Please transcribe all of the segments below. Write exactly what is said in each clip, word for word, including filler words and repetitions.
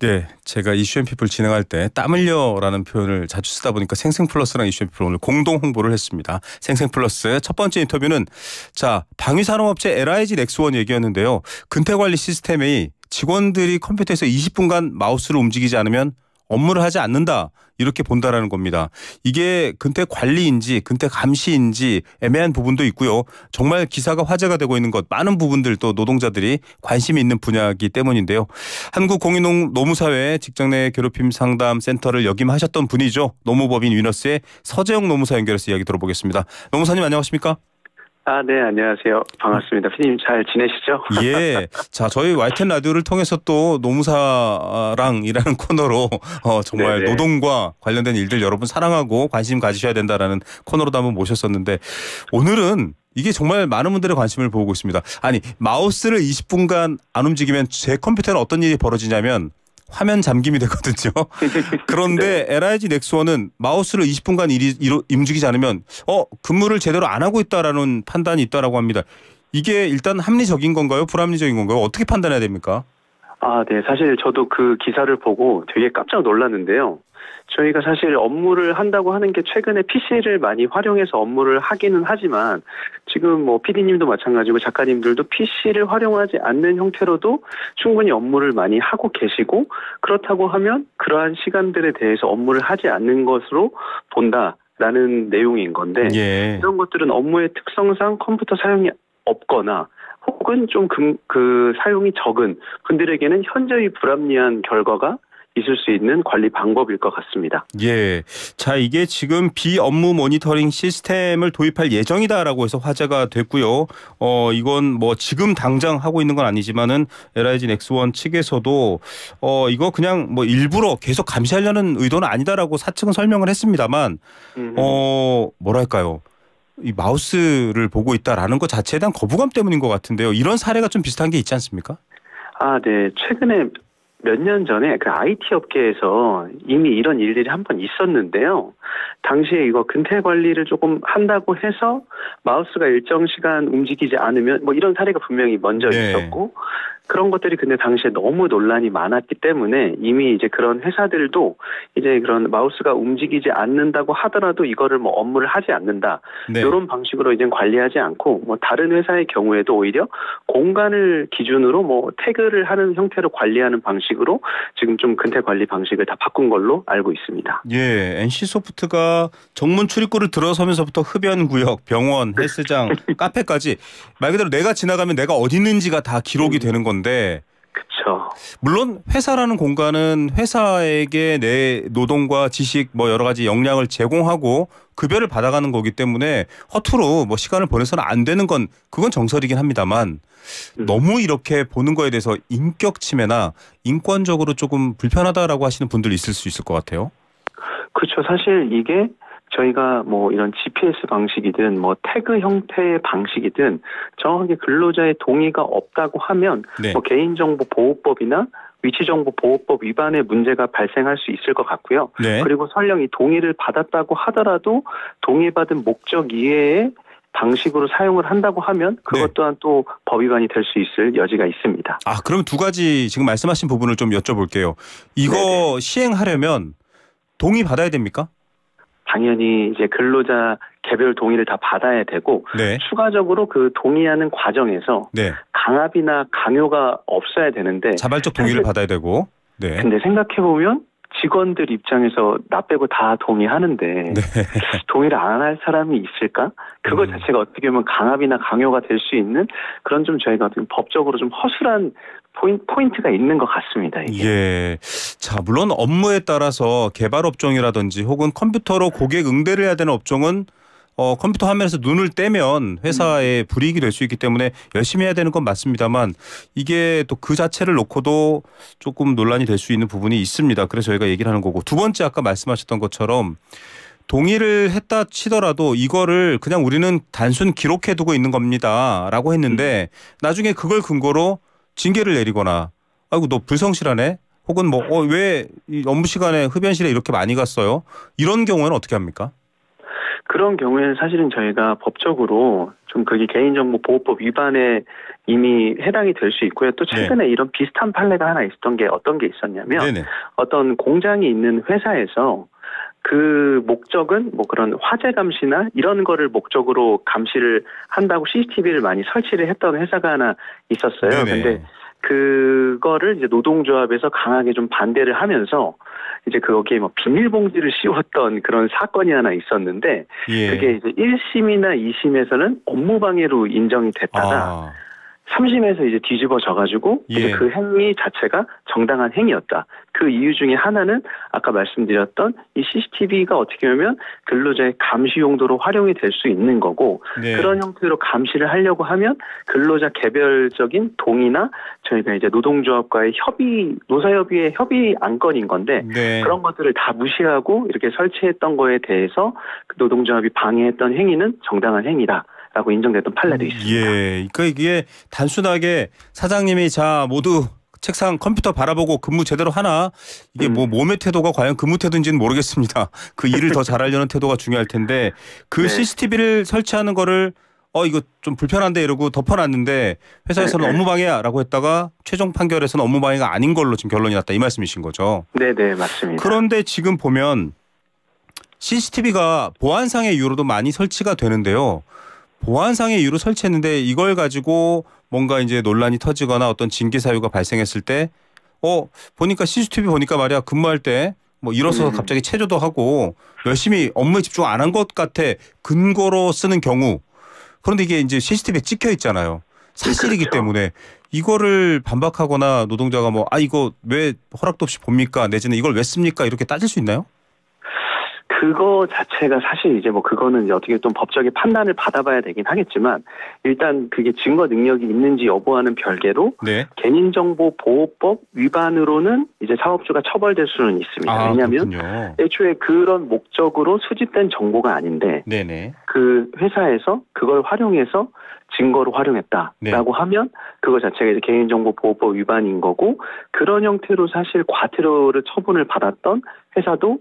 네, 제가 이슈앤피플 진행할 때 땀 흘려라는 표현을 자주 쓰다 보니까 생생플러스랑 이슈앤피플 오늘 공동 홍보를 했습니다. 생생플러스의 첫 번째 인터뷰는 자 방위산업업체 엘아이지 넥스원 얘기였는데요. 근태관리 시스템이 직원들이 컴퓨터에서 이십 분간 마우스를 움직이지 않으면 업무를 하지 않는다 이렇게 본다라는 겁니다. 이게 근태 관리인지 근태 감시인지 애매한 부분도 있고요. 정말 기사가 화제가 되고 있는 것 많은 부분들 또 노동자들이 관심이 있는 분야이기 때문인데요. 한국공인 노무사회 직장내 괴롭힘 상담센터를 역임하셨던 분이죠. 노무법인 위너스의 서재홍 노무사 연결해서 이야기 들어보겠습니다. 노무사님 안녕하십니까? 아, 네, 안녕하세요. 반갑습니다. 피디님 잘 지내시죠? 예. 자, 저희 와이티엔 라디오를 통해서 또 노무사랑이라는 코너로 어, 정말 네네. 노동과 관련된 일들 여러분 사랑하고 관심 가지셔야 된다라는 코너로도 한번 모셨었는데 오늘은 이게 정말 많은 분들의 관심을 보고 있습니다. 아니, 마우스를 이십 분간 안 움직이면 제 컴퓨터는 어떤 일이 벌어지냐면 화면 잠김이 되거든요. 그런데 네. 엘아이지 넥스원은 마우스를 이십 분간 이리, 이로, 움직이지 않으면 어 근무를 제대로 안 하고 있다라는 판단이 있다라고 합니다. 이게 일단 합리적인 건가요? 불합리적인 건가요? 어떻게 판단해야 됩니까? 아, 네. 사실 저도 그 기사를 보고 되게 깜짝 놀랐는데요. 저희가 사실 업무를 한다고 하는 게 최근에 피씨를 많이 활용해서 업무를 하기는 하지만 지금 뭐 피디님도 마찬가지고 작가님들도 피씨를 활용하지 않는 형태로도 충분히 업무를 많이 하고 계시고 그렇다고 하면 그러한 시간들에 대해서 업무를 하지 않는 것으로 본다라는 내용인 건데 예. 이런 것들은 업무의 특성상 컴퓨터 사용이 없거나 혹은 좀 그, 그 사용이 적은 분들에게는 현저히 불합리한 결과가 있을 수 있는 관리 방법일 것 같습니다. 예. 자, 이게 지금 비업무 모니터링 시스템을 도입할 예정이다라고 해서 화제가 됐고요. 어, 이건 뭐 지금 당장 하고 있는 건 아니지만은 엘아이지 넥스원 측에서도 어, 이거 그냥 뭐 일부러 계속 감시하려는 의도는 아니다라고 사측은 설명을 했습니다만 음흠. 어, 뭐랄까요? 이 마우스를 보고 있다라는 것 자체에 대한 거부감 때문인 것 같은데요. 이런 사례가 좀 비슷한 게 있지 않습니까? 아, 네. 최근에 몇 년 전에 그 아이티 업계에서 이미 이런 일들이 한 번 있었는데요. 당시에 이거 근태 관리를 조금 한다고 해서 마우스가 일정 시간 움직이지 않으면 뭐 이런 사례가 분명히 먼저 네. 있었고 그런 것들이 근데 당시에 너무 논란이 많았기 때문에 이미 이제 그런 회사들도 이제 그런 마우스가 움직이지 않는다고 하더라도 이거를 뭐 업무를 하지 않는다. 네. 이런 방식으로 이제 관리하지 않고 뭐 다른 회사의 경우에도 오히려 공간을 기준으로 뭐 태그를 하는 형태로 관리하는 방식 으로 지금 좀 근태 관리 방식을 다 바꾼 걸로 알고 있습니다. 예, 엔씨소프트가 정문 출입구를 들어서면서부터 흡연구역, 병원, 헬스장, 카페까지 말 그대로 내가 지나가면 내가 어디 있는지가 다 기록이 되는 건데 그렇죠. 물론 회사라는 공간은 회사에게 내 노동과 지식 뭐 여러 가지 역량을 제공하고 급여를 받아가는 거기 때문에 허투루 뭐 시간을 보내서는 안 되는 건 그건 정설이긴 합니다만 음. 너무 이렇게 보는 거에 대해서 인격 침해나 인권적으로 조금 불편하다라고 하시는 분들이 있을 수 있을 것 같아요. 그렇죠. 사실 이게 저희가 뭐 이런 지피에스 방식이든 뭐 태그 형태의 방식이든 정확하게 근로자의 동의가 없다고 하면 네. 뭐 개인정보보호법이나 위치정보보호법 위반의 문제가 발생할 수 있을 것 같고요. 네. 그리고 설령 이 동의를 받았다고 하더라도 동의받은 목적 이외의 방식으로 사용을 한다고 하면 그것 네. 또한 또 법 위반이 될 수 있을 여지가 있습니다. 아, 그럼 두 가지 지금 말씀하신 부분을 좀 여쭤볼게요. 이거 네네. 시행하려면 동의 받아야 됩니까? 당연히 이제 근로자 개별 동의를 다 받아야 되고 네. 추가적으로 그 동의하는 과정에서 네. 강압이나 강요가 없어야 되는데 자발적 동의를 받아야 되고 네. 근데 생각해보면 직원들 입장에서 나 빼고 다 동의하는데 네. 동의를 안 할 사람이 있을까? 그것 음. 자체가 어떻게 보면 강압이나 강요가 될 수 있는 그런 좀 저희가 좀 법적으로 좀 허술한 포인트가 있는 것 같습니다. 이게. 예. 자, 물론 업무에 따라서 개발 업종이라든지 혹은 컴퓨터로 고객 응대를 해야 되는 업종은 어, 컴퓨터 화면에서 눈을 떼면 회사에 음. 불이익이 될 수 있기 때문에 열심히 해야 되는 건 맞습니다만 이게 또 그 자체를 놓고도 조금 논란이 될 수 있는 부분이 있습니다. 그래서 저희가 얘기를 하는 거고 두 번째 아까 말씀하셨던 것처럼 동의를 했다 치더라도 이거를 그냥 우리는 단순 기록해두고 있는 겁니다. 라고 했는데 음. 나중에 그걸 근거로 징계를 내리거나 아이고 너 불성실하네 혹은 뭐 어, 왜 이 업무 시간에 흡연실에 이렇게 많이 갔어요? 이런 경우에는 어떻게 합니까? 그런 경우에는 사실은 저희가 법적으로 좀 그게 개인정보보호법 위반에 이미 해당이 될 수 있고요. 또 최근에 네. 이런 비슷한 판례가 하나 있었던 게 어떤 게 있었냐면 네네. 어떤 공장이 있는 회사에서 그 목적은 뭐 그런 화재 감시나 이런 거를 목적으로 감시를 한다고 씨씨티비를 많이 설치를 했던 회사가 하나 있었어요. 그런데 그거를 이제 노동조합에서 강하게 좀 반대를 하면서 이제 거기에 뭐 비닐봉지를 씌웠던 그런 사건이 하나 있었는데 예. 그게 이제 일 심이나 이 심에서는 업무방해로 인정이 됐다가 아. 삼 심에서 이제 뒤집어져가지고 예. 이제 그 행위 자체가 정당한 행위였다. 그 이유 중에 하나는 아까 말씀드렸던 이 씨씨티비가 어떻게 보면 근로자의 감시 용도로 활용이 될 수 있는 거고 네. 그런 형태로 감시를 하려고 하면 근로자 개별적인 동의나 저희가 이제 노동조합과의 협의, 노사협의의 협의 안건인 건데 네. 그런 것들을 다 무시하고 이렇게 설치했던 거에 대해서 그 노동조합이 방해했던 행위는 정당한 행위다. 라고 인정됐던 판례도 있습니다. 예, 그러니까 이게 단순하게 사장님이 자 모두 책상 컴퓨터 바라보고 근무 제대로 하나 이게 음. 뭐 몸의 태도가 과연 근무 태도인지는 모르겠습니다. 그 일을 더 잘하려는 태도가 중요할 텐데 그 네. 씨씨티비를 설치하는 거를 어 이거 좀 불편한데 이러고 덮어놨는데 회사에서는 네네. 업무방해야라고 했다가 최종 판결에서는 업무방해가 아닌 걸로 지금 결론이 났다 이 말씀이신 거죠. 네네 맞습니다. 그런데 지금 보면 씨씨티비가 보안상의 이유로도 많이 설치가 되는데요. 보안상의 이유로 설치했는데 이걸 가지고 뭔가 이제 논란이 터지거나 어떤 징계 사유가 발생했을 때, 어, 보니까 씨씨티비 보니까 말이야 근무할 때 뭐 일어서 음. 갑자기 체조도 하고 열심히 업무에 집중 안 한 것 같아 근거로 쓰는 경우. 그런데 이게 이제 씨씨티비에 찍혀 있잖아요. 사실이기 그렇죠. 때문에 이거를 반박하거나 노동자가 뭐, 아, 이거 왜 허락도 없이 봅니까? 내지는 이걸 왜 씁니까? 이렇게 따질 수 있나요? 그거 자체가 사실 이제 뭐 그거는 이제 어떻게 좀 법적인 판단을 받아봐야 되긴 하겠지만 일단 그게 증거 능력이 있는지 여부와는 별개로 네. 개인정보보호법 위반으로는 이제 사업주가 처벌될 수는 있습니다. 아, 왜냐하면 그렇군요. 애초에 그런 목적으로 수집된 정보가 아닌데 네네. 그 회사에서 그걸 활용해서 증거로 활용했다라고 네. 하면 그거 자체가 이제 개인정보보호법 위반인 거고 그런 형태로 사실 과태료를 처분을 받았던 회사도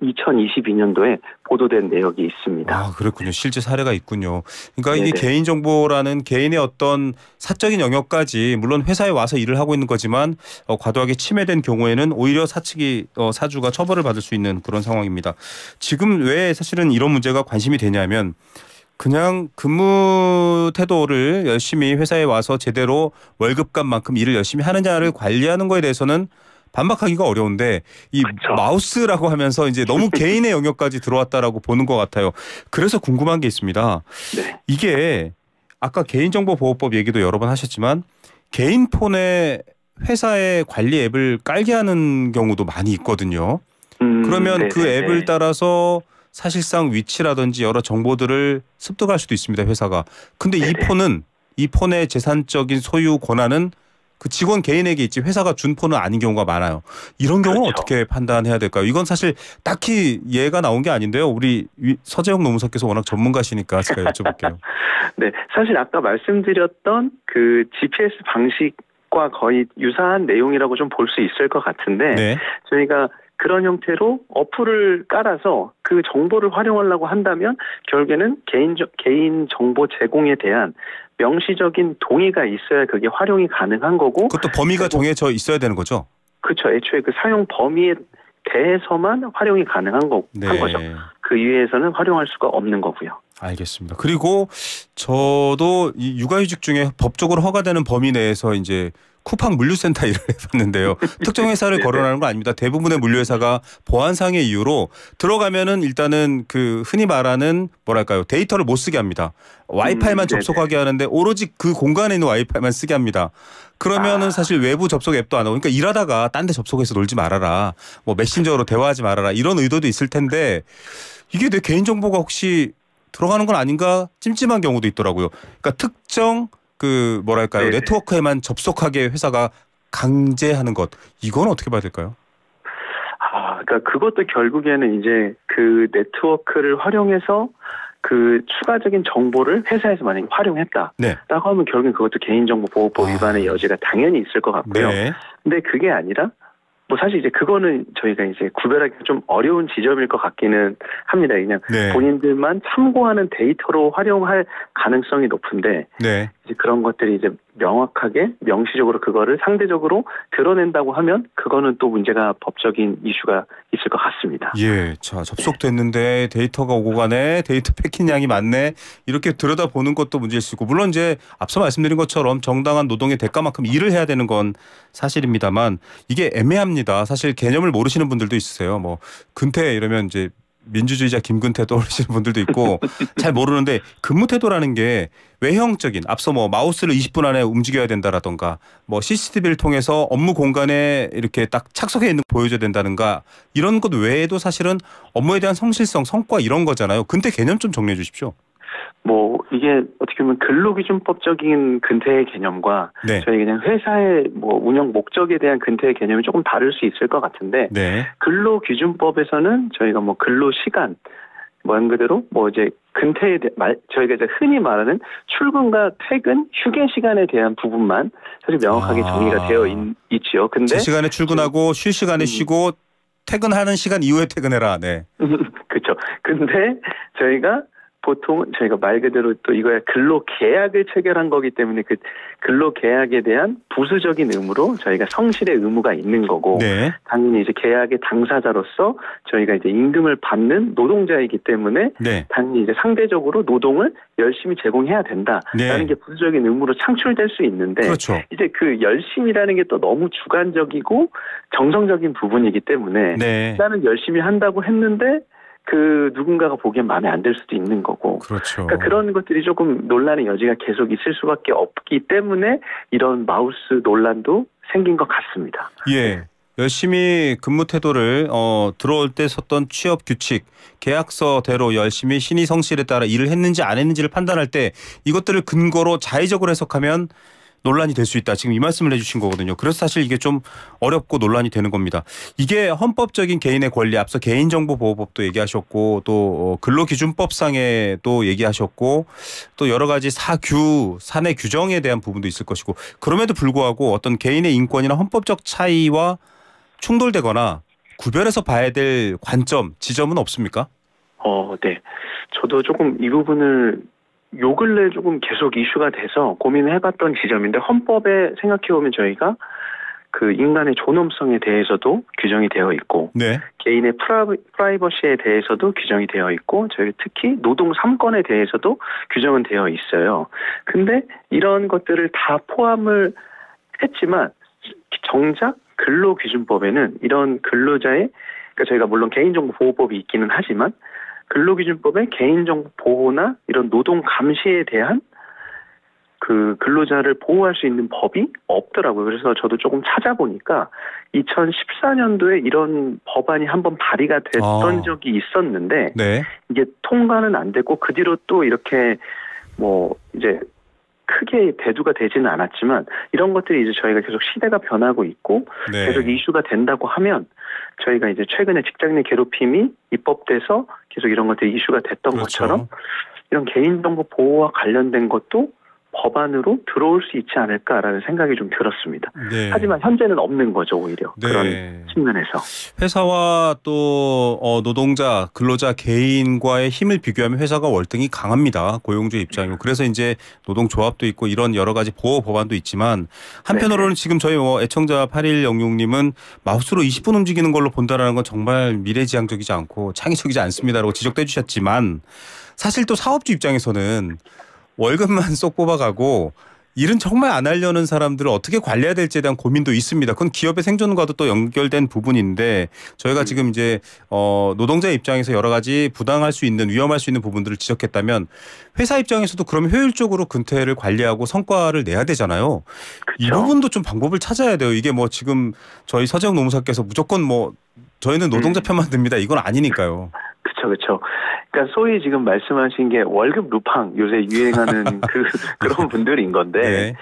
이천이십이 년도에 보도된 내역이 있습니다. 아, 그렇군요. 실제 사례가 있군요. 그러니까 네네. 이게 개인정보라는 개인의 어떤 사적인 영역까지 물론 회사에 와서 일을 하고 있는 거지만 어, 과도하게 침해된 경우에는 오히려 사측이 어, 사주가 처벌을 받을 수 있는 그런 상황입니다. 지금 왜 사실은 이런 문제가 관심이 되냐면 그냥 근무 태도를 열심히 회사에 와서 제대로 월급값만큼 일을 열심히 하느냐를 관리하는 거에 대해서는 반박하기가 어려운데 이 그렇죠. 마우스라고 하면서 이제 너무 개인의 영역까지 들어왔다라고 보는 것 같아요. 그래서 궁금한 게 있습니다. 네. 이게 아까 개인정보보호법 얘기도 여러 번 하셨지만 개인 폰에 회사의 관리 앱을 깔게 하는 경우도 많이 있거든요. 음, 그러면 네네. 그 앱을 따라서 사실상 위치라든지 여러 정보들을 습득할 수도 있습니다. 회사가. 근데 네네. 이 폰은 이 폰의 재산적인 소유 권한은 그 직원 개인에게 있지 회사가 준 폰은 아닌 경우가 많아요. 이런 경우는 그렇죠. 어떻게 판단해야 될까요? 이건 사실 딱히 예가 나온 게 아닌데요. 우리 서재홍 노무사께서 워낙 전문가시니까 제가 여쭤볼게요. 네, 사실 아까 말씀드렸던 그 지피에스 방식과 거의 유사한 내용이라고 좀 볼 수 있을 것 같은데 네. 저희가 그런 형태로 어플을 깔아서 그 정보를 활용하려고 한다면 결국에는 개인 개인 정보 제공에 대한 명시적인 동의가 있어야 그게 활용이 가능한 거고 그것도 범위가 정해져 있어야 되는 거죠? 그렇죠. 애초에 그 사용 범위에 대해서만 활용이 가능한 거, 네. 한 거죠. 그 이외에서는 활용할 수가 없는 거고요. 알겠습니다. 그리고 저도 이 육아휴직 중에 법적으로 허가되는 범위 내에서 이제 쿠팡 물류센터 일을 해봤는데요. 특정 회사를 거론하는 거 아닙니다. 대부분의 물류회사가 보안상의 이유로 들어가면은 일단은 그 흔히 말하는 뭐랄까요. 데이터를 못 쓰게 합니다. 와이파이만 음, 접속하게 하는데 오로지 그 공간에 있는 와이파이만 쓰게 합니다. 그러면은 아. 사실 외부 접속 앱도 안 하고 그러니까 일하다가 딴 데 접속해서 놀지 말아라. 뭐 메신저로 대화하지 말아라. 이런 의도도 있을 텐데 이게 내 개인정보가 혹시 들어가는 건 아닌가 찜찜한 경우도 있더라고요. 그러니까 특정 그 뭐랄까요 네네. 네트워크에만 접속하게 회사가 강제하는 것 이건 어떻게 봐야 될까요? 아, 그러니까 그것도 결국에는 이제 그 네트워크를 활용해서 그 추가적인 정보를 회사에서 만약에 활용했다라고 네. 하면 결국엔 그것도 개인정보보호법 아. 위반의 여지가 당연히 있을 것 같고요. 네. 근데 그게 아니라 뭐 사실 이제 그거는 저희가 이제 구별하기가 좀 어려운 지점일 것 같기는 합니다. 그냥 네. 본인들만 참고하는 데이터로 활용할 가능성이 높은데 네. 이제 그런 것들이 이제 명확하게 명시적으로 그거를 상대적으로 드러낸다고 하면 그거는 또 문제가 법적인 이슈가 있을 것 같습니다. 예, 자 접속됐는데 데이터가 오고 가네, 데이터 패킷 양이 많네 이렇게 들여다보는 것도 문제일 수 있고 물론 이제 앞서 말씀드린 것처럼 정당한 노동의 대가만큼 일을 해야 되는 건 사실입니다만 이게 애매합니다. 사실 개념을 모르시는 분들도 있으세요. 뭐 근태 이러면 이제 민주주의자 김근태 떠오르시는 분들도 있고 잘 모르는데 근무태도라는 게 외형적인 앞서 뭐 마우스를 이십 분 안에 움직여야 된다라던가 뭐 씨씨티비를 통해서 업무 공간에 이렇게 딱 착석해 있는 거 보여줘야 된다든가 이런 것 외에도 사실은 업무에 대한 성실성, 성과 이런 거잖아요. 근태 개념 좀 정리해 주십시오. 뭐 이게 어떻게 보면 근로기준법적인 근태의 개념과 네. 저희 그냥 회사의 뭐 운영 목적에 대한 근태의 개념이 조금 다를 수 있을 것 같은데 네. 근로기준법에서는 저희가 뭐 근로시간 뭐 그대로 뭐 이제 근태에 대, 말, 저희가 이제 흔히 말하는 출근과 퇴근, 휴게 시간에 대한 부분만 사실 명확하게 아. 정리가 되어 있, 있지요. 근데 제 시간에 출근하고 쉴 시간에 음. 쉬고 퇴근하는 시간 이후에 퇴근해라. 네. 그렇죠. 근데 저희가 보통 저희가 말 그대로 또 이거야 근로계약을 체결한 거기 때문에 그 근로계약에 대한 부수적인 의무로 저희가 성실의 의무가 있는 거고 네. 당연히 이제 계약의 당사자로서 저희가 이제 임금을 받는 노동자이기 때문에 네. 당연히 이제 상대적으로 노동을 열심히 제공해야 된다라는 네. 게 부수적인 의무로 창출될 수 있는데 그렇죠. 이제 그 열심이라는 게 또 너무 주관적이고 정성적인 부분이기 때문에 네. 나는 열심히 한다고 했는데 그 누군가가 보기엔 마음에 안 들 수도 있는 거고 그렇죠. 그러니까 그런 것들이 조금 논란의 여지가 계속 있을 수밖에 없기 때문에 이런 마우스 논란도 생긴 것 같습니다. 예, 열심히 근무 태도를 어, 들어올 때 섰던 취업 규칙, 계약서대로 열심히 신의 성실에 따라 일을 했는지 안 했는지를 판단할 때 이것들을 근거로 자의적으로 해석하면 논란이 될 수 있다. 지금 이 말씀을 해주신 거거든요. 그래서 사실 이게 좀 어렵고 논란이 되는 겁니다. 이게 헌법적인 개인의 권리, 앞서 개인정보보호법도 얘기하셨고 또 근로기준법상에도 얘기하셨고 또 여러 가지 사규, 사내 규정에 대한 부분도 있을 것이고 그럼에도 불구하고 어떤 개인의 인권이나 헌법적 차이와 충돌되거나 구별해서 봐야 될 관점, 지점은 없습니까? 어, 네. 저도 조금 이 부분을 요 근래 조금 계속 이슈가 돼서 고민을 해봤던 지점인데 헌법에 생각해보면 저희가 그 인간의 존엄성에 대해서도 규정이 되어 있고 네. 개인의 프라이버시에 대해서도 규정이 되어 있고 저희 특히 노동 삼 권에 대해서도 규정은 되어 있어요. 근데 이런 것들을 다 포함을 했지만 정작 근로기준법에는 이런 근로자의 그러니까 저희가 물론 개인정보보호법이 있기는 하지만 근로기준법의 개인정보 보호나 이런 노동 감시에 대한 그 근로자를 보호할 수 있는 법이 없더라고요. 그래서 저도 조금 찾아보니까 이천십사 년도에 이런 법안이 한번 발의가 됐던 아. 적이 있었는데 네. 이게 통과는 안 됐고 그 뒤로 또 이렇게 뭐 이제 크게 대두가 되지는 않았지만 이런 것들이 이제 저희가 계속 시대가 변하고 있고 네. 계속 이슈가 된다고 하면 저희가 이제 최근에 직장인 괴롭힘이 입법돼서 계속 이런 것들이 이슈가 됐던 그렇죠. 것처럼 이런 개인정보 보호와 관련된 것도 법안으로 들어올 수 있지 않을까라는 생각이 좀 들었습니다. 네. 하지만 현재는 없는 거죠, 오히려. 네. 그런 측면에서. 회사와 또 노동자, 근로자 개인과의 힘을 비교하면 회사가 월등히 강합니다. 고용주의 입장이고. 네. 그래서 이제 노동조합도 있고 이런 여러 가지 보호 법안도 있지만 한편으로는 네. 지금 저희 애청자 팔일영육님은 마우스로 이십 분 움직이는 걸로 본다라는 건 정말 미래지향적이지 않고 창의적이지 않습니다라고 지적도 해주셨지만 사실 또 사업주 입장에서는 월급만 쏙 뽑아가고 일은 정말 안 하려는 사람들을 어떻게 관리해야 될지에 대한 고민도 있습니다. 그건 기업의 생존과도 또 연결된 부분인데 저희가 음. 지금 이제 어 노동자 입장에서 여러 가지 부당할 수 있는 위험할 수 있는 부분들을 지적했다면 회사 입장에서도 그럼 효율적으로 근태를 관리하고 성과를 내야 되잖아요. 그쵸? 이 부분도 좀 방법을 찾아야 돼요. 이게 뭐 지금 저희 서재홍 노무사께서 무조건 뭐 저희는 노동자 편만 듭니다. 이건 아니니까요. 그렇죠, 그렇죠. 그러니까 소위 지금 말씀하신 게 월급 루팡 요새 유행하는 그 그런 분들인 건데 네.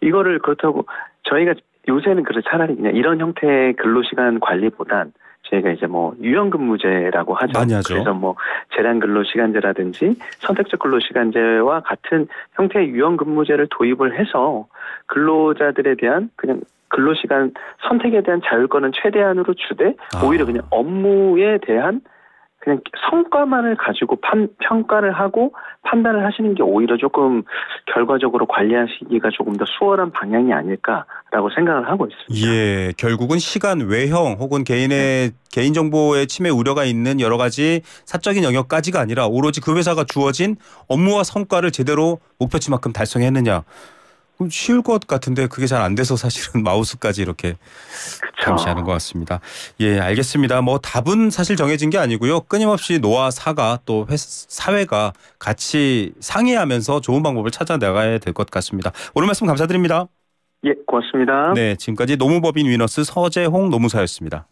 이거를 그렇다고 저희가 요새는 그래서 차라리 그냥 이런 형태의 근로시간 관리보단 저희가 이제 뭐 유연근무제라고 하죠. 많이 하죠. 그래서 뭐 재량근로시간제라든지 선택적 근로시간제와 같은 형태의 유연근무제를 도입을 해서 근로자들에 대한 그냥 근로시간 선택에 대한 자율권은 최대한으로 주되 아. 오히려 그냥 업무에 대한 그냥 성과만을 가지고 판, 평가를 하고 판단을 하시는 게 오히려 조금 결과적으로 관리하시기가 조금 더 수월한 방향이 아닐까라고 생각을 하고 있습니다. 예, 결국은 시간 외형 혹은 개인의 네. 개인 정보의 침해 우려가 있는 여러 가지 사적인 영역까지가 아니라 오로지 그 회사가 주어진 업무와 성과를 제대로 목표치만큼 달성했느냐. 그럼 쉬울 것 같은데 그게 잘 안 돼서 사실은 마우스까지 이렇게 감시하는 것 같습니다. 예, 알겠습니다. 뭐 답은 사실 정해진 게 아니고요. 끊임없이 노와 사가 또 사회가 같이 상의하면서 좋은 방법을 찾아나가야 될 것 같습니다. 오늘 말씀 감사드립니다. 예, 고맙습니다. 네, 지금까지 노무법인 위너스 서재홍 노무사였습니다.